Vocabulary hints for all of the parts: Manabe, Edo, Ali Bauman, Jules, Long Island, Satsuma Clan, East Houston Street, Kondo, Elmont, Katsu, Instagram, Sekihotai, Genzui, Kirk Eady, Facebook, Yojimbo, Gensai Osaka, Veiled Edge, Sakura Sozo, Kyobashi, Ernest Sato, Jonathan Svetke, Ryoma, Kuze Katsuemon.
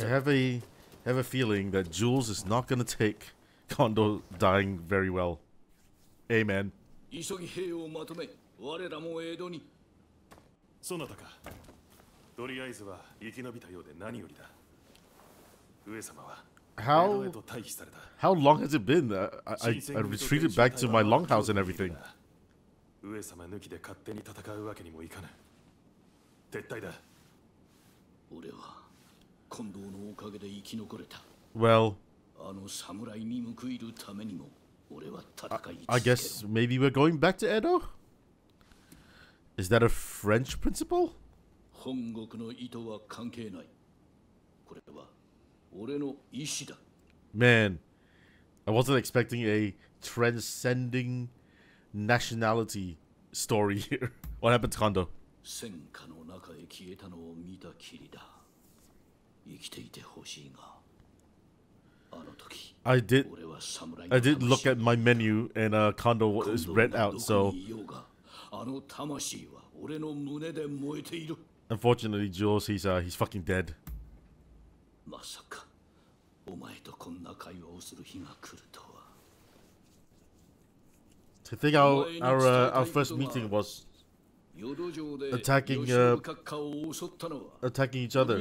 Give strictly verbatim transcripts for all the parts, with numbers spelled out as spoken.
I have a have a feeling that Jules is not going to take Kondo dying very well. Amen. How how long has it been? I, I, I retreated back to my longhouse and everything. Well, I, I guess maybe we're going back to Edo? Is that a French principle? Man, I wasn't expecting a transcending nationality story here. What happened to Kondo? I did. I did look at my menu, and uh, Kondo is read out. So, unfortunately, Jules, he's uh, he's fucking dead. I think our our uh, our first meeting was attacking uh, attacking each other.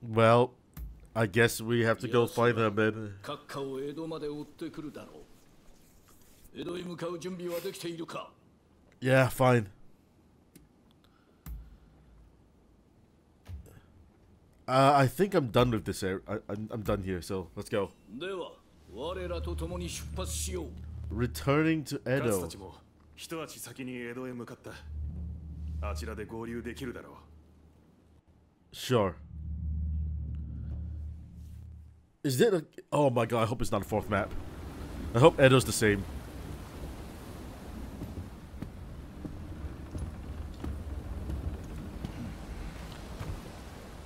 Well, I guess we have to go find her, man. Yeah, fine. Uh, I think I'm done with this area. I, I'm, I'm done here, so let's go. Returning to Edo. Sure. Is it a... Oh my god, I hope it's not a fourth map. I hope Edo's the same.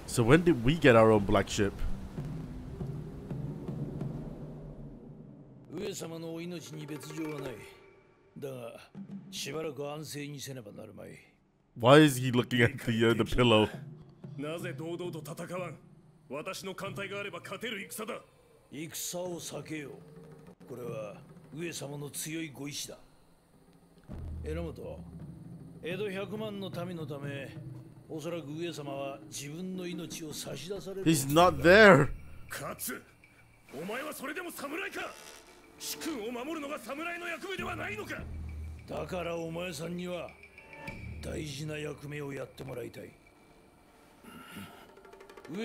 So when did we get our own black ship? Why is he looking at the, uh, the pillow? He's not there. Katsu, huh? Okay. Oh. Is this going to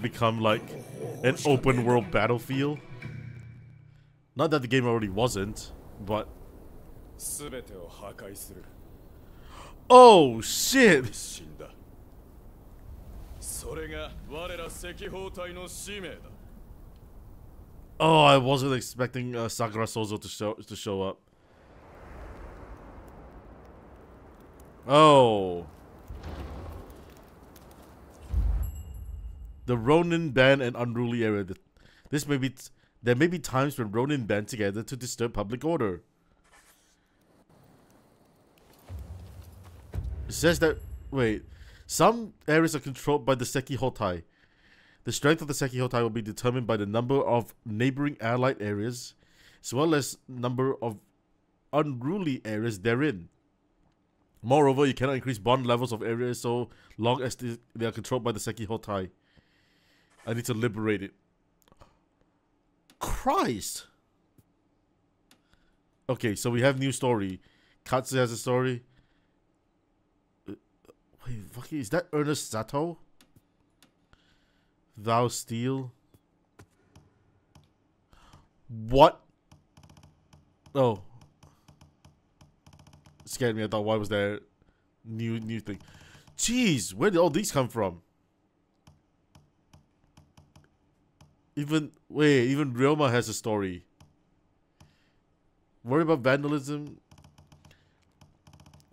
become like an open world battlefield? Not that the game already wasn't, but... Oh, shit! Oh, I wasn't expecting uh, Sakura Sozo to show, to show up. Oh. The Ronin ban and unruly era. This may be... T There may be times when Ronin band together to disturb public order. It says that... Wait. Some areas are controlled by the Sekihotai. The strength of the Sekihotai will be determined by the number of neighboring allied areas, as well as number of unruly areas therein. Moreover, you cannot increase bond levels of areas so long as they are controlled by the Sekihotai. I need to liberate it. Christ. Okay, so we have new story. Katsu has a story. Wait, fucking, is that Ernest Sato? Thou Steel. What? Oh. It scared me. I thought, why was there new new thing? Jeez, where did all these come from? Even wait, even Ryoma has a story. Worry about vandalism.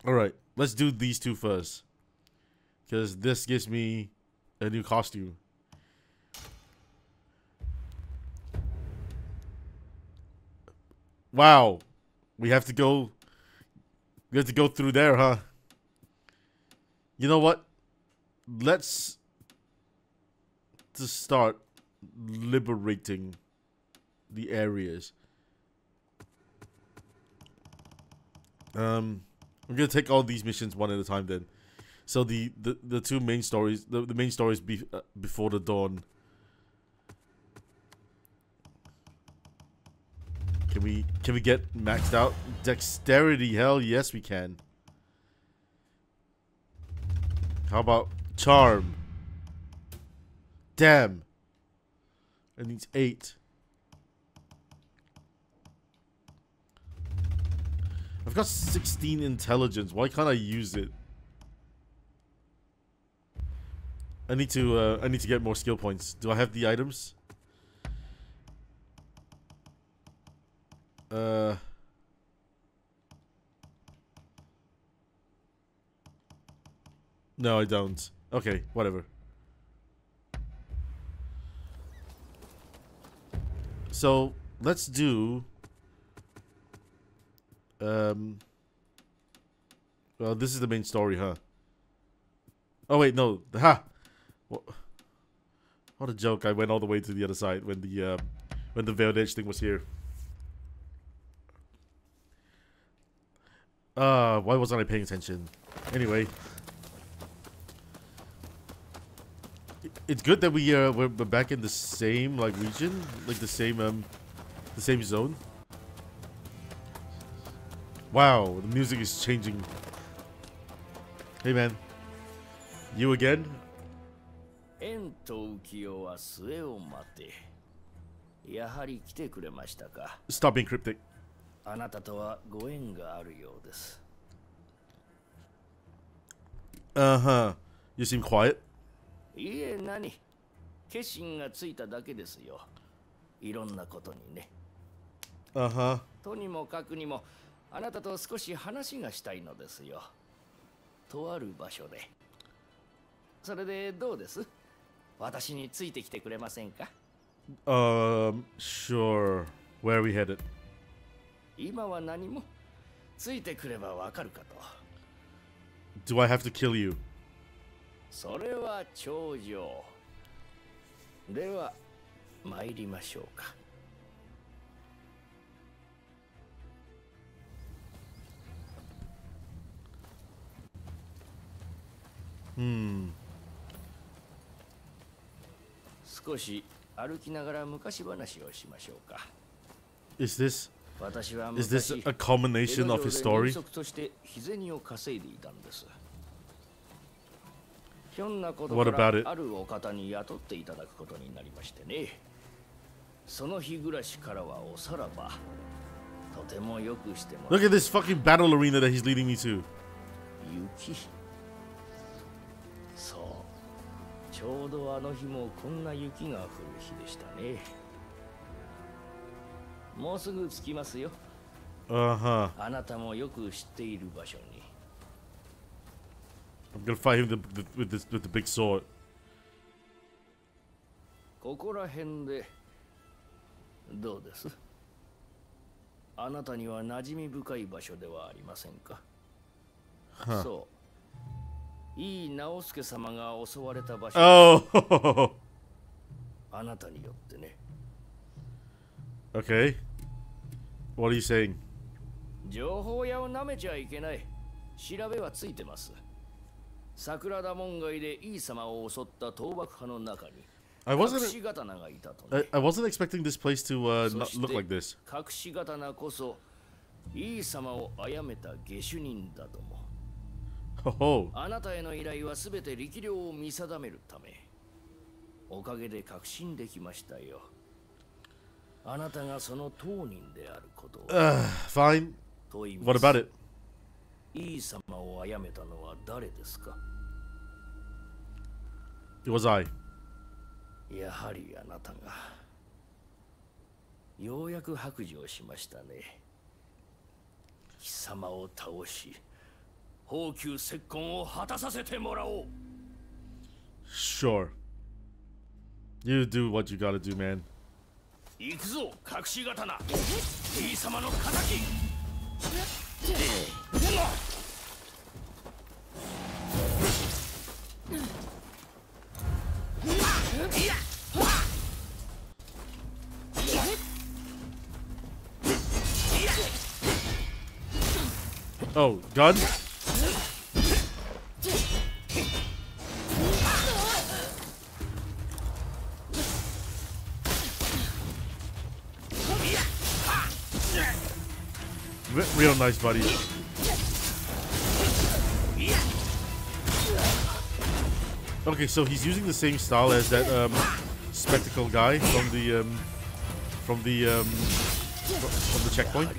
Alright, let's do these two first. Because this gives me a new costume. Wow. We have to go... We have to go through there, huh? You know what? Let's... just start liberating the areas. Um... I'm gonna take all these missions one at a time then. So the the, the two main stories, the, the main stories be, uh, before the dawn. Can we can we get maxed out dexterity? Hell yes we can. How about charm? Damn. It needs eight. I've got sixteen intelligence. Why can't I use it? I need to. Uh, I need to get more skill points. Do I have the items? Uh. No, I don't. Okay, whatever. So let's do. Um, well, this is the main story, huh? Oh, wait, no. Ha! What, what a joke. I went all the way to the other side when the, uh, when the Veiled Edge thing was here. Uh, why wasn't I paying attention? Anyway. It, it's good that we, uh, we're back in the same, like, region. Like, the same, um, the same zone. Wow, the music is changing. Hey man, you again? In Tokyo, stop being cryptic. Uh huh. You seem quiet. Uh huh. Um, sure. Where are we headed? Do I have to kill you? Hmm. Is this is this a culmination of his story? What about it? Look at this fucking battle arena that he's leading me to. Uh-huh. I'm gonna fight him the, the, with, this, with the big sword. Huh. Oh. Okay. What are you saying? I wasn't. I, I wasn't expecting this place to uh, not look like this. Oh. Uh, fine. What about it? It was I. Sure. You do what you gotta do, man. Oh, gun? Real nice, buddy. Okay, so he's using the same style as that um, spectacle guy from the um, from the um, from the checkpoint.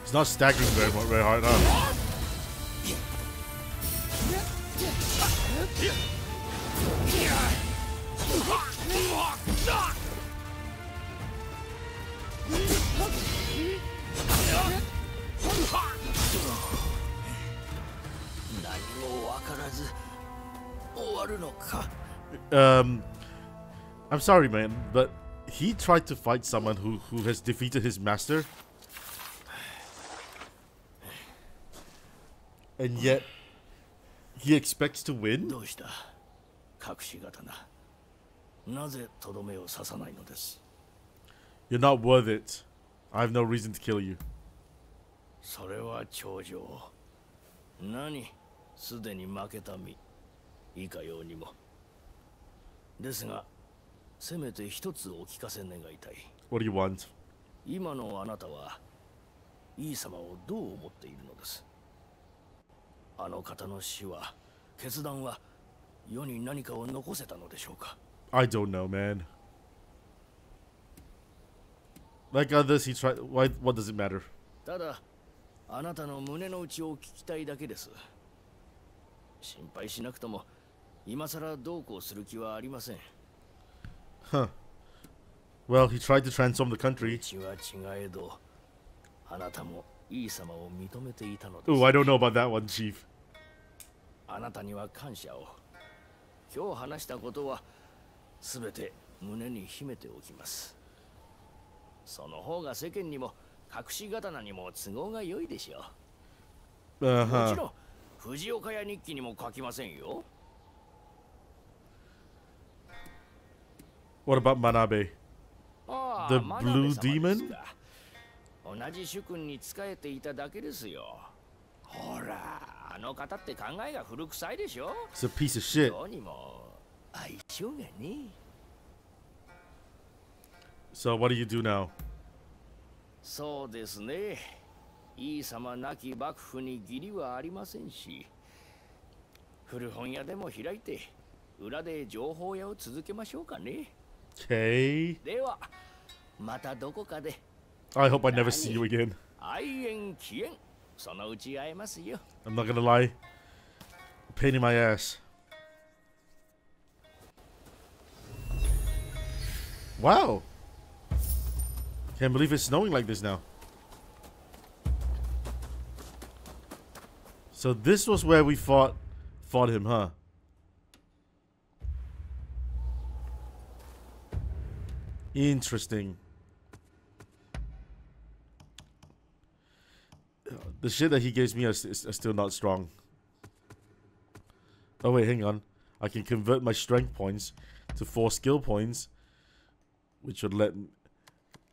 He's not staggering very very hard, huh? Um, I'm sorry, man, but he tried to fight someone who who has defeated his master, and yet he expects to win? You're not worth it. I have no reason to kill you. What do you want? I don't know, man. Like others, he tried. Why? What does it matter? Huh. Well, he tried to transform the country. Ooh, I don't know about that one, Chief. Uh-huh. What about Manabe? The blue demon? It's a piece of shit. So what do you do now? Okay. I hope I never see you again. I'm not gonna lie. Pain in my ass. Wow. Can't believe it's snowing like this now. So this was where we fought fought him, huh? Interesting. The shit that he gives me is, is, is still not strong. Oh wait, hang on. I can convert my strength points to four skill points, which would let me...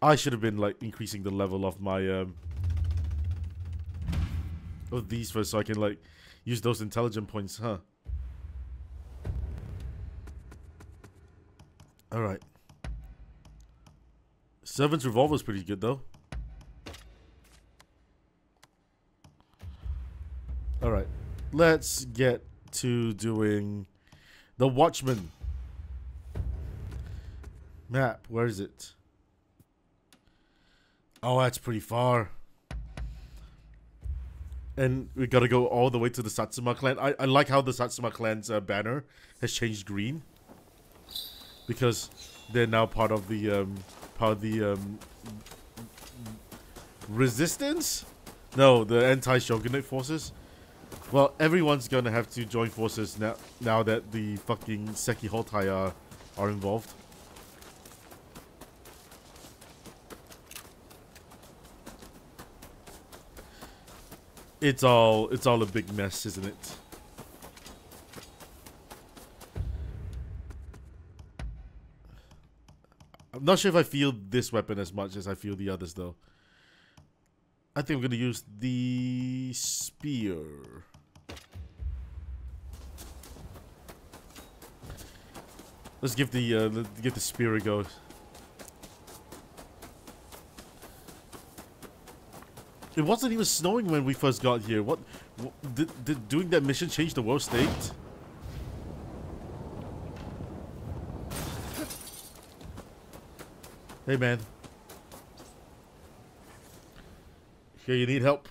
I should have been like increasing the level of my um, of these first, so I can like use those intelligent points, huh? All right. Servant's Revolver is pretty good though. All right, let's get to doing the Watchman map. Where is it? Oh, that's pretty far. And we gotta go all the way to the Satsuma Clan. I, I like how the Satsuma Clan's uh, banner has changed green, because they're now part of the um, part of the um, resistance. No, the anti-shogunate forces. Well, everyone's gonna have to join forces now. Now that the fucking Sekihotai are are involved. It's all it's all a big mess, isn't it? I'm not sure if I feel this weapon as much as I feel the others, though. I think I'm gonna use the spear. Let's give the uh, let's give the spear a go. It wasn't even snowing when we first got here. What, what did, did doing that mission change the world state? Hey, man. Here, you need help.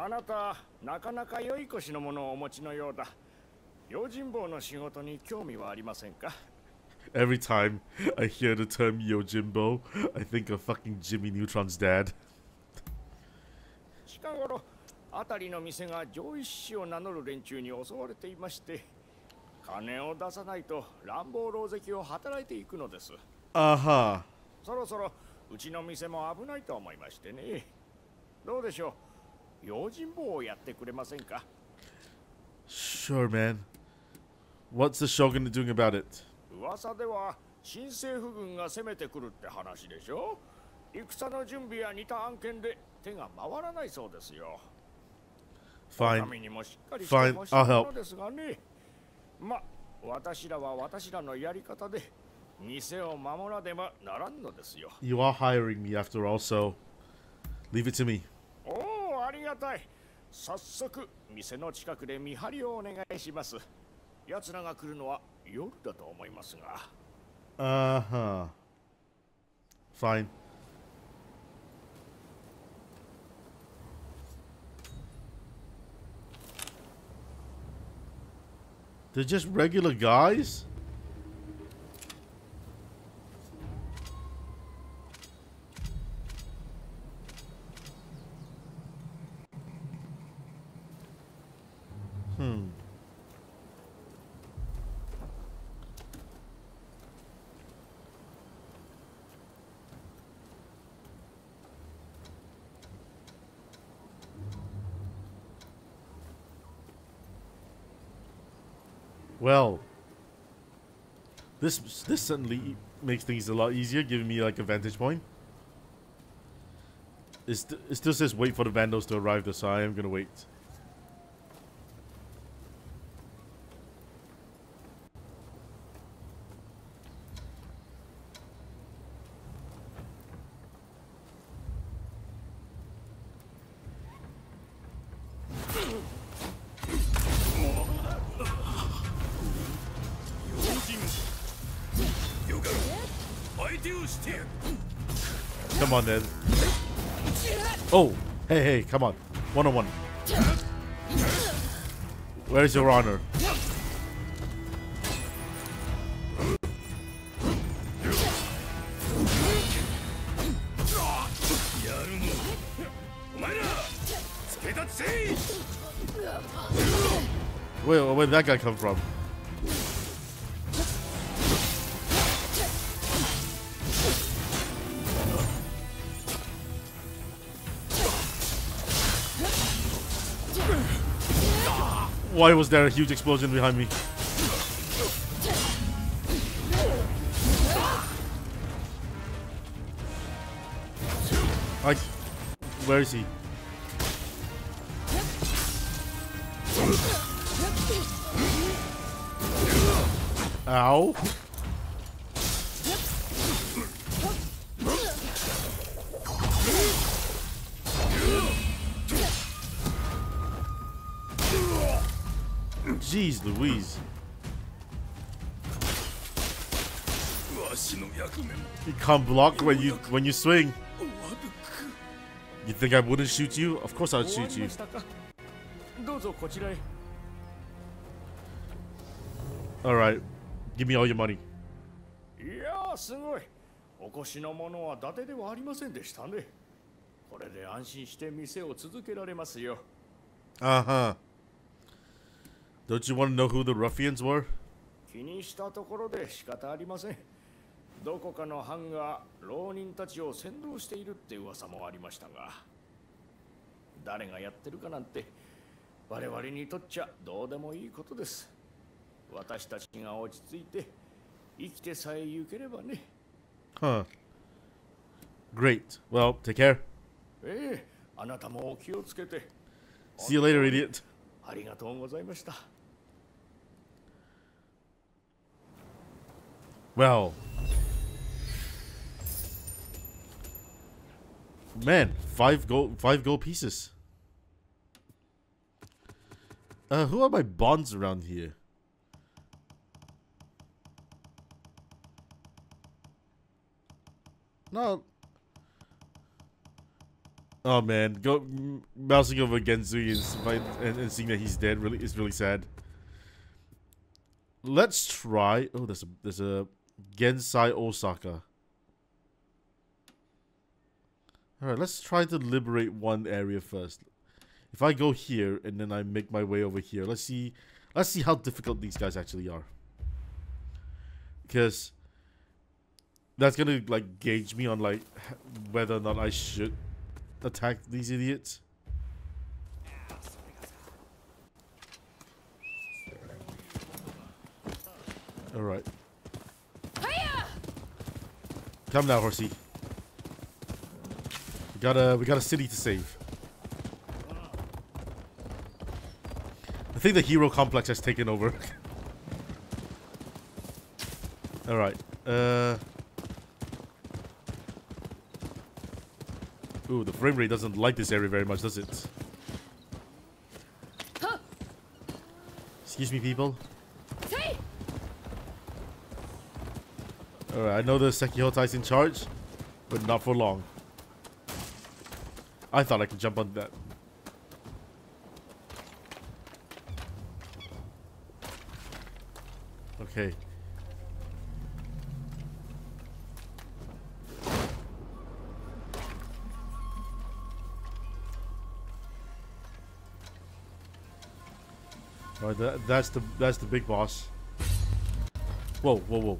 Anata, nakanaka yoikoshi no mono o mochi no you da. Yojimbo no shigoto ni kyoumi wa arimasen ka? Every time I hear the term Yojimbo, I think of fucking Jimmy Neutron's dad. 近頃、あたりの店が上一師を名乗る連中に襲われていまして、金を出さないと乱暴狼藉を働いていくのです。あは。そろそろうちの店も危ないと思いましてね。どうでしょう。用心棒をやってくれませんか? Sure, man. What's the shogun doing about it? 噂では新政府軍が攻めてくるって話でしょ? 戦の準備や似た案件で手が回らないそうですよ。Fine. Fine. I'll help. ま、私らは私らのやり方で店を守らねばならんのですよ。You are hiring me after all, so leave it to me. おお、ありがたい。早速店の近くで見張りをお願いします。奴らが来るのは夜だと思いますが。あは。Fine. They're just regular guys? Hmm. Well, this this certainly makes things a lot easier, giving me like a vantage point. It, st it still says wait for the vandals to arrive, though, so I am gonna wait. Come on, then. Oh, hey, hey, come on. One on one. Where's your honor? Wait, where'd that guy come from? Why was there a huge explosion behind me? I... Where is he? Ow. Jeez Louise. You can't block when you when you swing. You think I wouldn't shoot you? Of course I'd shoot you. Alright. Give me all your money. Uh-huh. Don't you want to know who the ruffians were? Huh. Great. Well, take care. See you later, idiot. Well, man, five gold, five gold pieces. Uh, who are my bonds around here? No. Oh man, go mousing over Genzui and, and, and seeing that he's dead really is really sad. Let's try. Oh, there's a there's a. Gensai Osaka. Alright, let's try to liberate one area first. If I go here and then I make my way over here, let's see let's see how difficult these guys actually are. Because that's gonna like gauge me on like whether or not I should attack these idiots. Alright. Come now, horsey. We got a we got a city to save. I think the hero complex has taken over. All right. Uh. Ooh, the frame rate doesn't like this area very much, does it? Excuse me, people. Alright, I know the Sekihotai's in charge, but not for long. I thought I could jump on that. Okay. Alright, that, that's the that's the big boss. Whoa, whoa, whoa.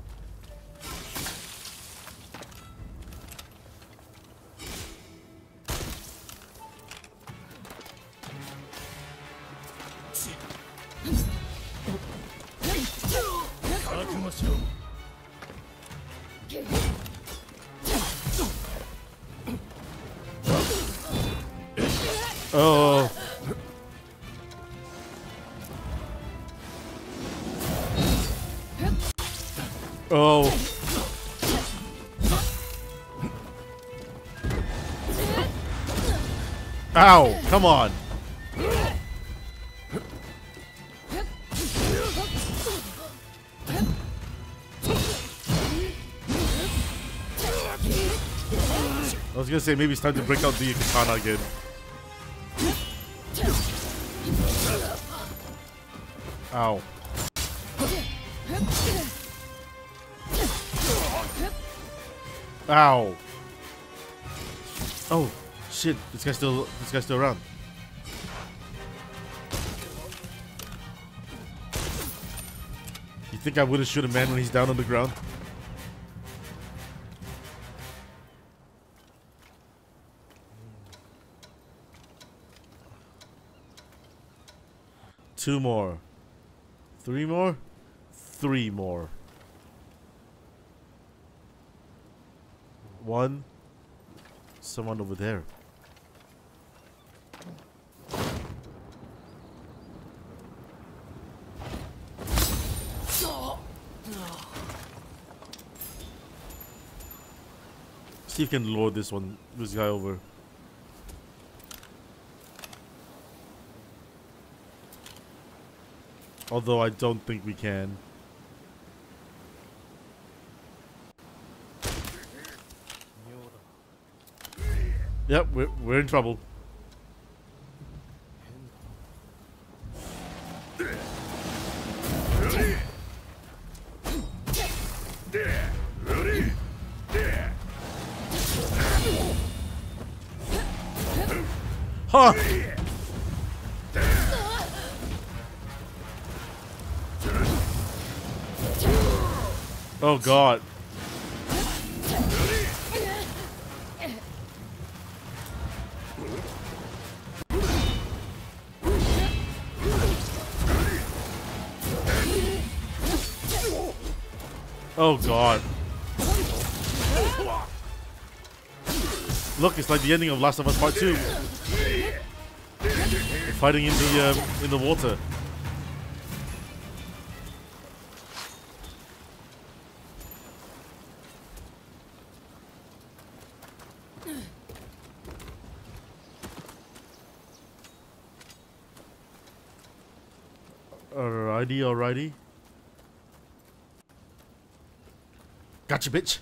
Oh. Oh. Ow, come on. I was gonna say maybe it's time to break out the katana again. Ow. Ow. Oh shit, this guy's still this guy's still around. You think I would've shoot a man when he's down on the ground? Two more. Three more? Three more. One. Someone over there. See if you can lure this one, this guy over. Although I don't think we can. Yep, we're, we're in trouble. Huh! Oh god. Oh god. Look, it's like the ending of Last of Us Part two. Fighting in the um, in the water. Alrighty, alrighty. Gotcha, bitch.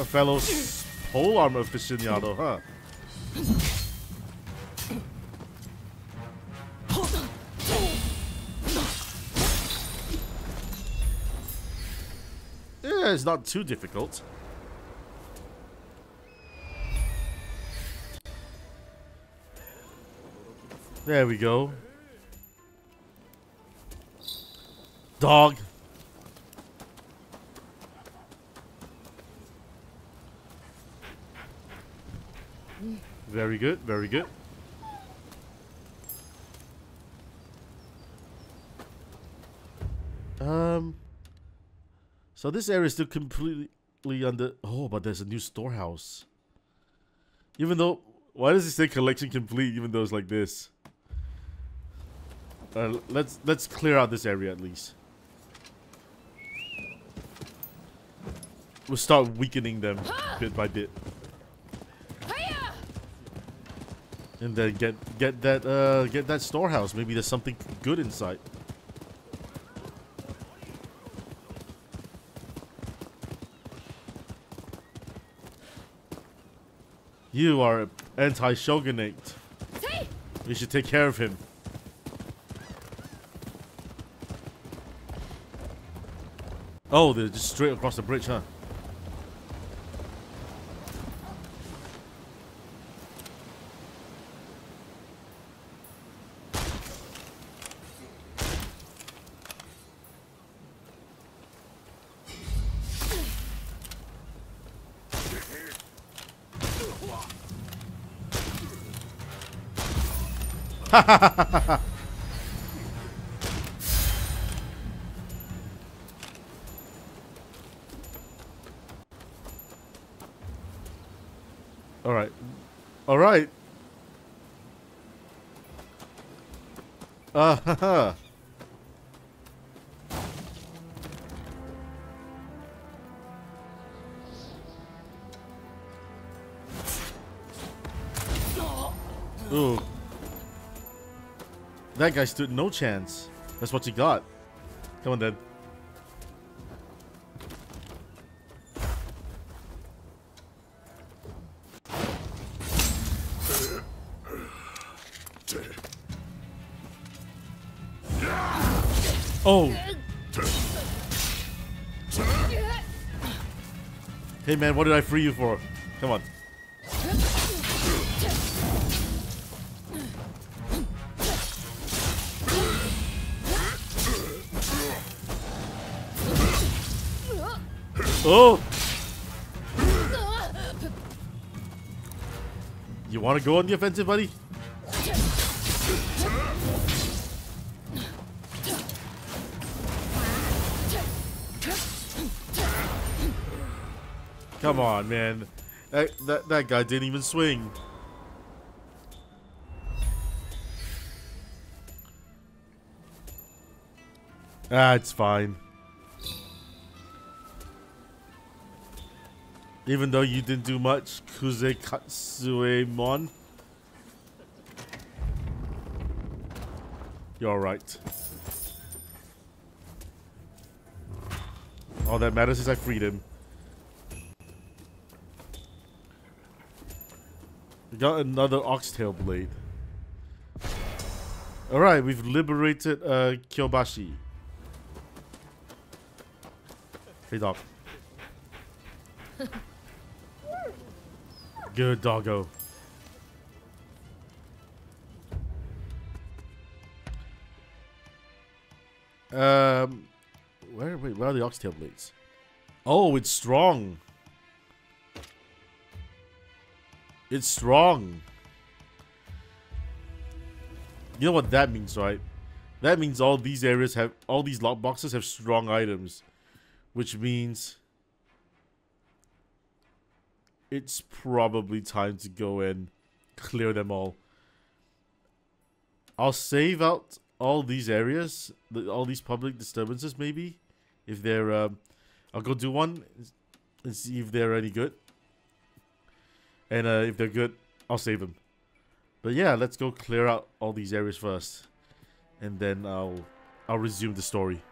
A fellow pole armor aficionado, huh? Yeah, it's not too difficult. There we go. Dog. Very good, very good. Um So this area is still completely under. Oh, but there's a new storehouse. Even though, why does it say collection complete even though it's like this? Uh, let's let's clear out this area at least. We'll start weakening them bit by bit, and then get get that uh, get that storehouse. Maybe there's something good inside. You are anti-shogunate. We should take care of him. Oh, they're just straight across the bridge, huh? Ha ha ha ha ha! Alright. Alright. Uh haha. Ooh. That guy stood no chance. That's what you got. Come on then. Oh! Hey man, what did I free you for? Come on. Oh! You wanna go on the offensive, buddy? Come on, man. That, that, that guy didn't even swing. Ah, it's fine. Even though you didn't do much, Kuze Katsuemon. You're alright. All that matters is I freed him. We got another oxtail blade. Alright, we've liberated uh, Kyobashi. Hey, dog. Good doggo. Um, where, wait, where are the oxtail blades? Oh, it's strong. It's strong. You know what that means, right? That means all these areas have, all these lock boxes have strong items, which means it's probably time to go and clear them all. I'll save out all these areas, the, all these public disturbances, maybe, if they're. Um, I'll go do one and see if they're any good. And uh, if they're good, I'll save them. But yeah, let's go clear out all these areas first, and then I'll I'll resume the story.